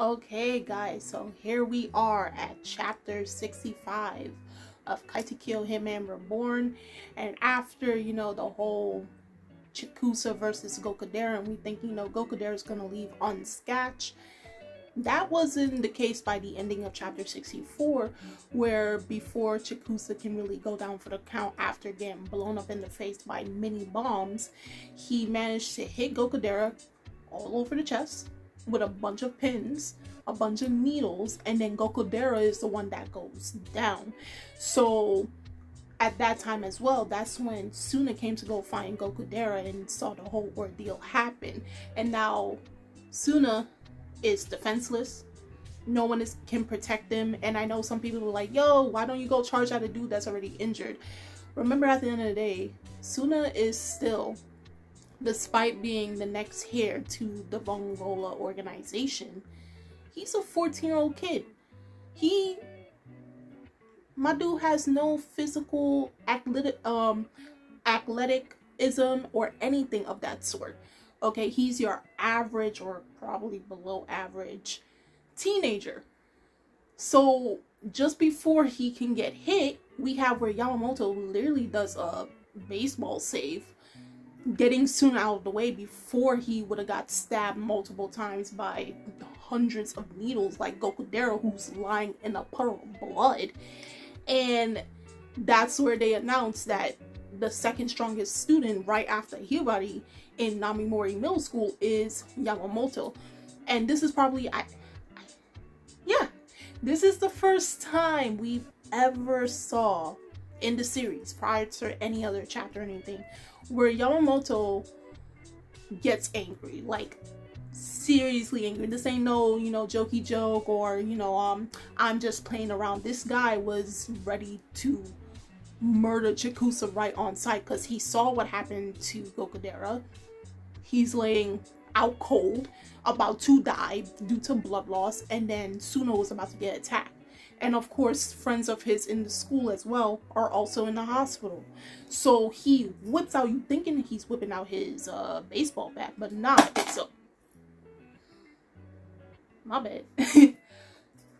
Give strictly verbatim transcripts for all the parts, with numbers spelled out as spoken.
Okay guys, so here we are at chapter sixty-five of Katekyo Hitman Reborn, and after, you know, the whole Chikusa versus Gokudera, and we think, you know, Gokudera is going to leave unscathed. That wasn't the case by the ending of chapter sixty-four, where before Chikusa can really go down for the count after getting blown up in the face by many bombs, he managed to hit Gokudera all over the chest with a bunch of pins, a bunch of needles, and then Gokudera is the one that goes down. So at that time as well, that's when Tsuna came to go find Gokudera and saw the whole ordeal happen. And now Tsuna is defenseless. No one is, can protect him. And I know some people were like, yo, why don't you go charge at a dude that's already injured? Remember, at the end of the day, Tsuna is still, despite being the next heir to the Vongola organization, he's a fourteen-year-old kid. He, my dude, has no physical athletic, um, athleticism or anything of that sort. Okay, he's your average or probably below average teenager. So just before he can get hit, we have where Yamamoto literally does a baseball save, getting Tsuna out of the way before he would have got stabbed multiple times by hundreds of needles like Gokudera, who's lying in a puddle of blood. And that's where they announced that the second strongest student right after Hibari in Namimori Middle School is Yamamoto. And this is probably, I, I yeah, this is the first time we've ever saw in the series, prior to any other chapter or anything, where Yamamoto gets angry, like seriously angry. This ain't no, you know, jokey joke or, you know, um I'm just playing around. This guy was ready to murder Chikusa right on sight because he saw what happened to Gokudera. He's laying out cold, about to die due to blood loss, and then Tsuna was about to get attacked. And of course, friends of his in the school as well are also in the hospital. So he whips out, you thinking he's whipping out his uh, baseball bat, but not. So, my bad.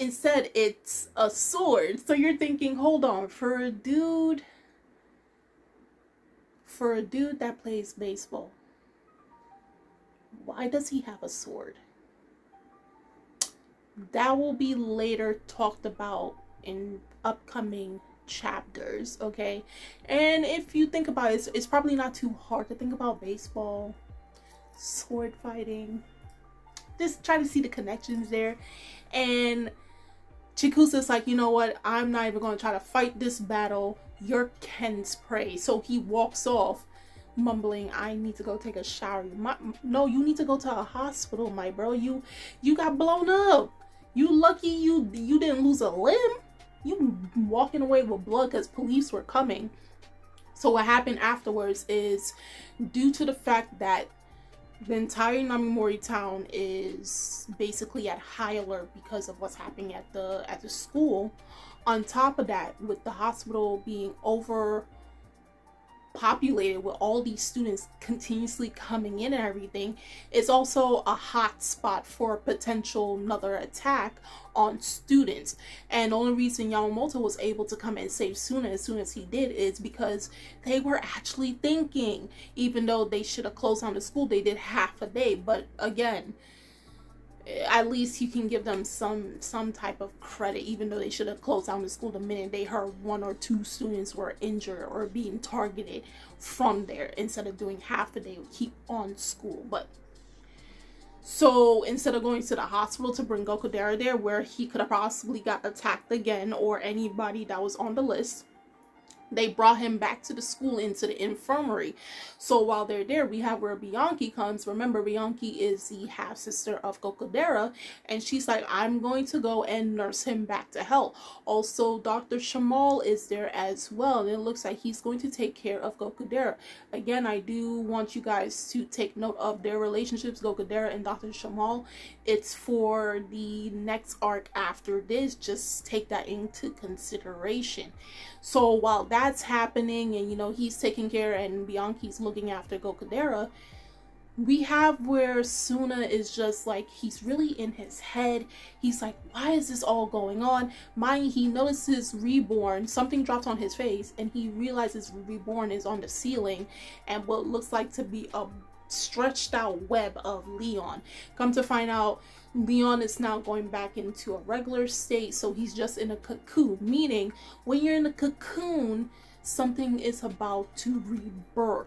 Instead, it's a sword. So you're thinking, hold on, for a dude, for a dude that plays baseball, why does he have a sword? That will be later talked about in upcoming chapters, okay? And if you think about it, it's, it's probably not too hard to think about baseball, sword fighting. Just try to see the connections there. And Chikusa's like, you know what? I'm not even going to try to fight this battle. You're Ken's prey. So he walks off, mumbling, I need to go take a shower. My, no, you need to go to a hospital, my bro. You, you got blown up. You lucky you you didn't lose a limb. You walking away with blood because police were coming. So what happened afterwards is, due to the fact that the entire Namimori town is basically at high alert because of what's happening at the at the school, on top of that, with the hospital being overpopulated with all these students continuously coming in and everything, it's also a hot spot for a potential another attack on students. And the only reason Yamamoto was able to come and save Tsuna as soon as he did is because they were actually thinking, even though they should have closed down the school, they did half a day. But again, at least you can give them some some type of credit, even though they should have closed down the school the minute they heard one or two students were injured or being targeted from there, instead of doing half a day keep on school. But so instead of going to the hospital to bring Gokudera there, where he could have possibly got attacked again or anybody that was on the list, they brought him back to the school into the infirmary. So while they're there, we have where Bianchi comes. Remember, Bianchi is the half-sister of Gokudera, and she's like, I'm going to go and nurse him back to health. Also, Doctor Shamal is there as well, and it looks like he's going to take care of Gokudera. Again, I do want you guys to take note of their relationships, Gokudera and Doctor Shamal. It's for the next arc after this. Just take that into consideration. So while that that's happening, and you know, he's taking care and Bianchi's looking after Gokudera, we have where Tsuna is just like, he's really in his head. He's like, why is this all going on? Mind, he notices Reborn, something drops on his face, and he realizes Reborn is on the ceiling and what looks like to be a stretched out web of Leon. Come to find out, Leon is now going back into a regular state, so he's just in a cocoon, meaning when you're in a cocoon, something is about to rebirth.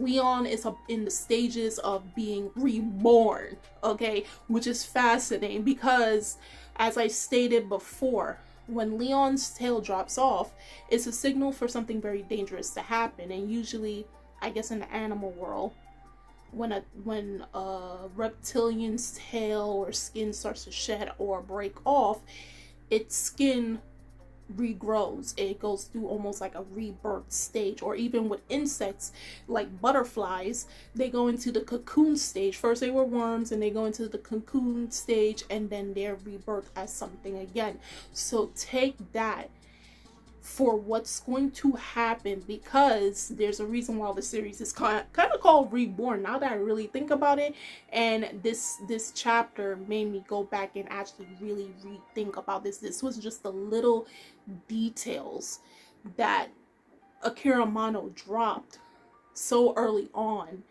Leon is up in the stages of being reborn, okay, which is fascinating because, as I stated before, when Leon's tail drops off, it's a signal for something very dangerous to happen. And usually, I guess in the animal world, when a when a reptilian's tail or skin starts to shed or break off, its skin regrows. It goes through almost like a rebirth stage. Or even with insects like butterflies, they go into the cocoon stage. First they were worms and they go into the cocoon stage, and then they're rebirth as something again. So take that for what's going to happen, because there's a reason why the series is kind of called Reborn, now that I really think about it. And this this chapter made me go back and actually really rethink about this. This was just the little details that Akira Amano dropped so early on,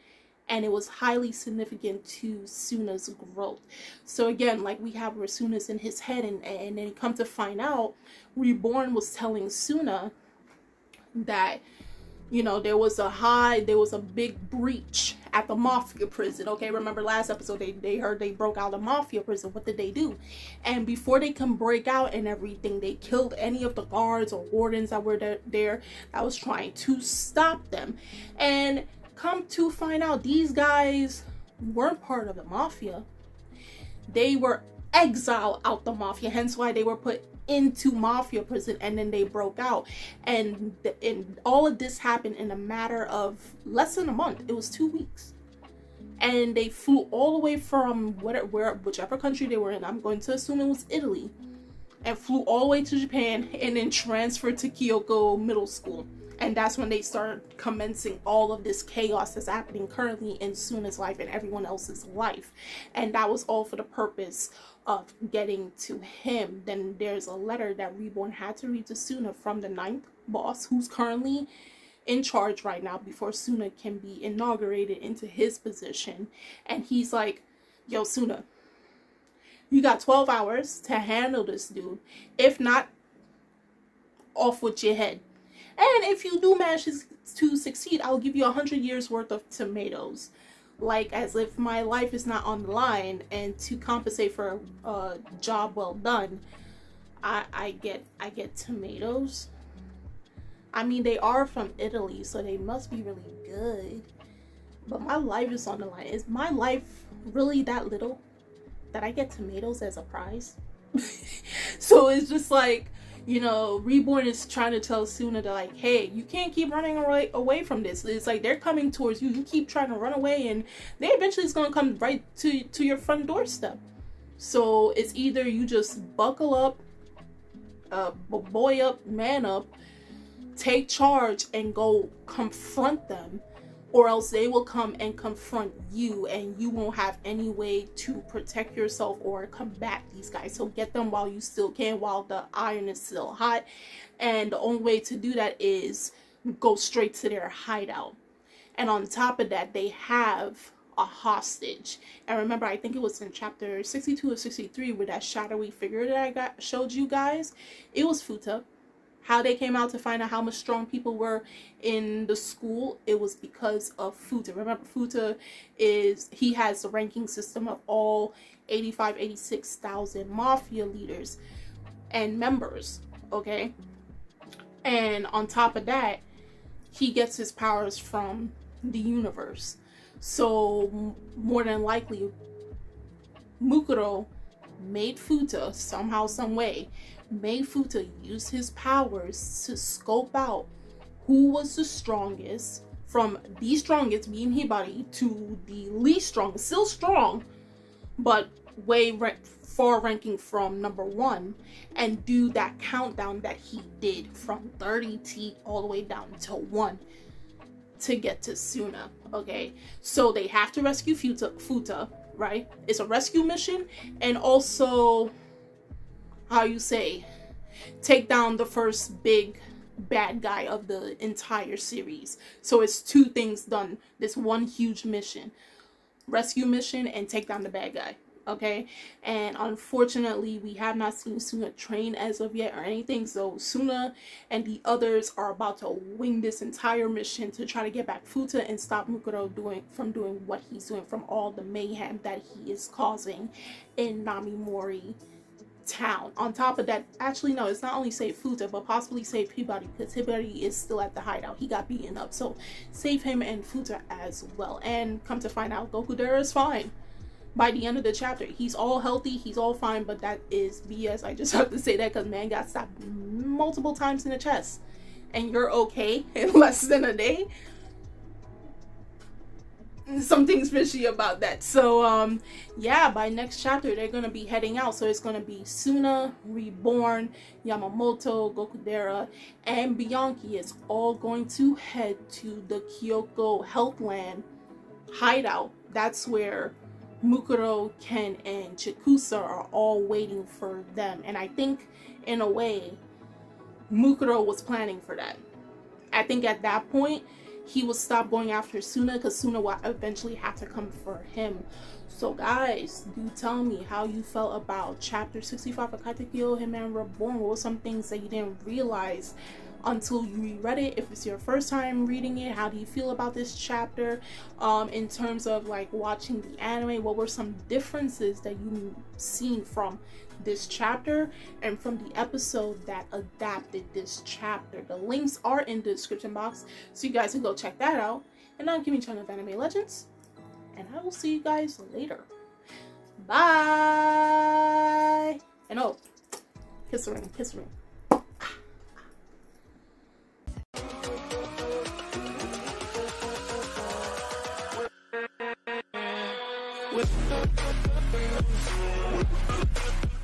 and it was highly significant to Tsuna's growth. So again, like we have where Tsuna's in his head, and, and then come to find out, Reborn was telling Tsuna that, you know, there was a high, there was a big breach at the mafia prison. Okay, remember last episode, they, they heard they broke out of mafia prison. What did they do? And before they can break out and everything, they killed any of the guards or wardens that were there, there that was trying to stop them. And come to find out, these guys weren't part of the mafia. They were exiled out the mafia, hence why they were put into mafia prison, and then they broke out. And, the, and all of this happened in a matter of less than a month. It was two weeks. And they flew all the way from whatever, where, whichever country they were in. I'm going to assume it was Italy. And flew all the way to Japan, and then transferred to Kyoko Middle School. And that's when they start commencing all of this chaos that's happening currently in Tsuna's life and everyone else's life. And that was all for the purpose of getting to him. Then there's a letter that Reborn had to read to Tsuna from the ninth boss, who's currently in charge right now before Tsuna can be inaugurated into his position. And he's like, yo, Tsuna, you got twelve hours to handle this dude. If not, off with your head. And if you do manage to succeed, I'll give you a hundred years worth of tomatoes. Like, as if my life is not on the line, and to compensate for a, a job well done, I, I get I get tomatoes. I mean, they are from Italy, so they must be really good. But my life is on the line. Is my life really that little that I get tomatoes as a prize? So it's just like, you know, Reborn is trying to tell Tsuna to, like, hey, you can't keep running away, away from this. It's like they're coming towards you. You keep trying to run away, and they eventually is going to come right to, to your front doorstep. So it's either you just buckle up, uh, boy up, man up, take charge, and go confront them, or else they will come and confront you, and you won't have any way to protect yourself or combat these guys. So get them while you still can, while the iron is still hot. And the only way to do that is go straight to their hideout. And on top of that, they have a hostage. And remember, I think it was in chapter sixty-two or sixty-three where that shadowy figure that I got showed you guys, it was Futa. How they came out to find out how much strong people were in the school, it was because of Futa. Remember, Futa is, he has the ranking system of all eighty-five, eighty-six thousand mafia leaders and members, okay? And on top of that, he gets his powers from the universe. So more than likely, Mukuro made Futa somehow, some way, made Futa use his powers to scope out who was the strongest, from the strongest being Hibari to the least strong, still strong, but way re far ranking from number one, and do that countdown that he did from thirty T all the way down to one. to get to Tsuna, okay? So they have to rescue Futa, Futa, right? It's a rescue mission, and also, how you say, take down the first big bad guy of the entire series. So it's two things done. This one huge mission, rescue mission, and take down the bad guy, okay? And unfortunately, we have not seen Tsuna train as of yet or anything. So Tsuna and the others are about to wing this entire mission to try to get back Futa and stop Mukuro doing from doing what he's doing, from all the mayhem that he is causing in Namimori town. On top of that, actually no, it's not only save Futa, but possibly save Hibari, because Hibari is still at the hideout. He got beaten up, so save him and Futa as well. And come to find out, Gokudera is fine by the end of the chapter. He's all healthy, he's all fine, but that is B S. I just have to say that, because man got stabbed multiple times in the chest and you're okay in less than a day. Something's fishy about that. So um yeah, by next chapter they're gonna be heading out. So it's gonna be Tsuna, Reborn, Yamamoto, Gokudera, and Bianchi is all going to head to the Kyoko Healthland hideout. That's where Mukuro, Ken, and Chikusa are all waiting for them. And I think in a way Mukuro was planning for that. I think at that point he will stop going after Tsuna, because Tsuna will eventually have to come for him. So guys, do tell me how you felt about chapter sixty-five of Katekyo Hitman Reborn. What were some things that you didn't realize until you reread it? If it's your first time reading it, how do you feel about this chapter? Um, in terms of like watching the anime, what were some differences that you've seen from this chapter and from the episode that adapted this chapter? The links are in the description box, so you guys can go check that out. And I'm Kimmy Chun of Anime Legends, and I will see you guys later. Bye! And oh, kiss the ring, kiss the ring. With